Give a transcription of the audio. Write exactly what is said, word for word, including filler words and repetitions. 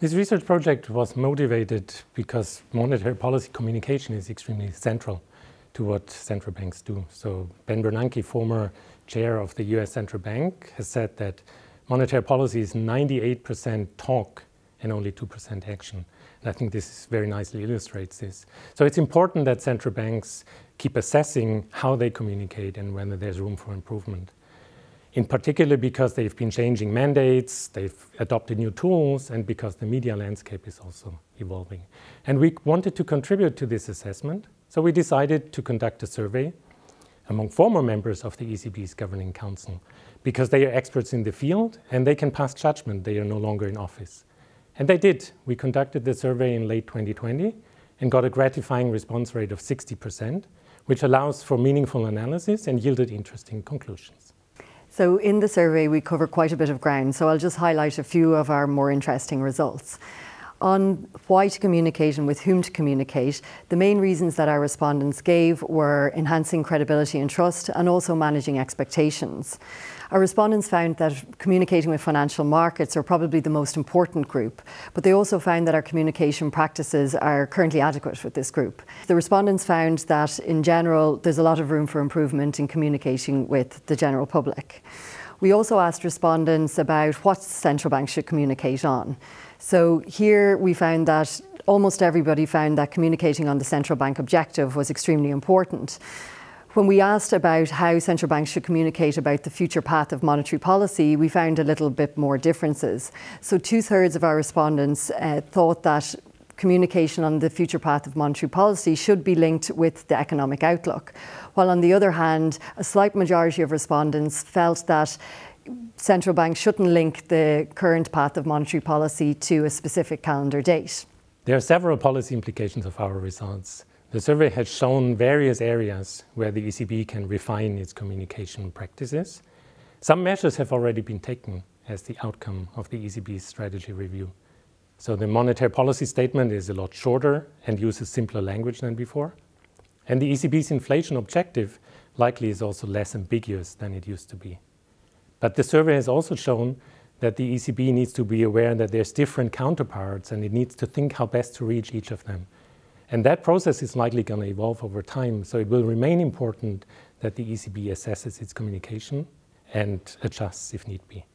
This research project was motivated because monetary policy communication is extremely central to what central banks do. So Ben Bernanke, former chair of the U S Central Bank, has said that monetary policy is ninety-eight percent talk and only two percent action. And I think this very nicely illustrates this. So it's important that central banks keep assessing how they communicate and whether there's room for improvement. In particular, because they've been changing mandates, they've adopted new tools, and because the media landscape is also evolving. And we wanted to contribute to this assessment, so we decided to conduct a survey among former members of the E C B's Governing Council, because they are experts in the field and they can pass judgment. They are no longer in office. And they did. We conducted the survey in late twenty twenty and got a gratifying response rate of sixty percent, which allows for meaningful analysis and yielded interesting conclusions. So in the survey, we cover quite a bit of ground, so I'll just highlight a few of our more interesting results. On why to communicate and with whom to communicate, the main reasons that our respondents gave were enhancing credibility and trust and also managing expectations. Our respondents found that communicating with financial markets are probably the most important group, but they also found that our communication practices are currently adequate with this group. The respondents found that in general there's a lot of room for improvement in communicating with the general public. We also asked respondents about what central banks should communicate on. So here we found that almost everybody found that communicating on the central bank objective was extremely important. When we asked about how central banks should communicate about the future path of monetary policy, we found a little bit more differences. So two-thirds of our respondents uh, thought that communication on the future path of monetary policy should be linked with the economic outlook. While on the other hand, a slight majority of respondents felt that central banks shouldn't link the current path of monetary policy to a specific calendar date. There are several policy implications of our results. The survey has shown various areas where the E C B can refine its communication practices. Some measures have already been taken as the outcome of the E C B's strategy review. So the monetary policy statement is a lot shorter and uses simpler language than before. And the E C B's inflation objective likely is also less ambiguous than it used to be. But the survey has also shown that the E C B needs to be aware that there's different counterparts and it needs to think how best to reach each of them. And that process is likely going to evolve over time, so it will remain important that the E C B assesses its communication and adjusts if need be.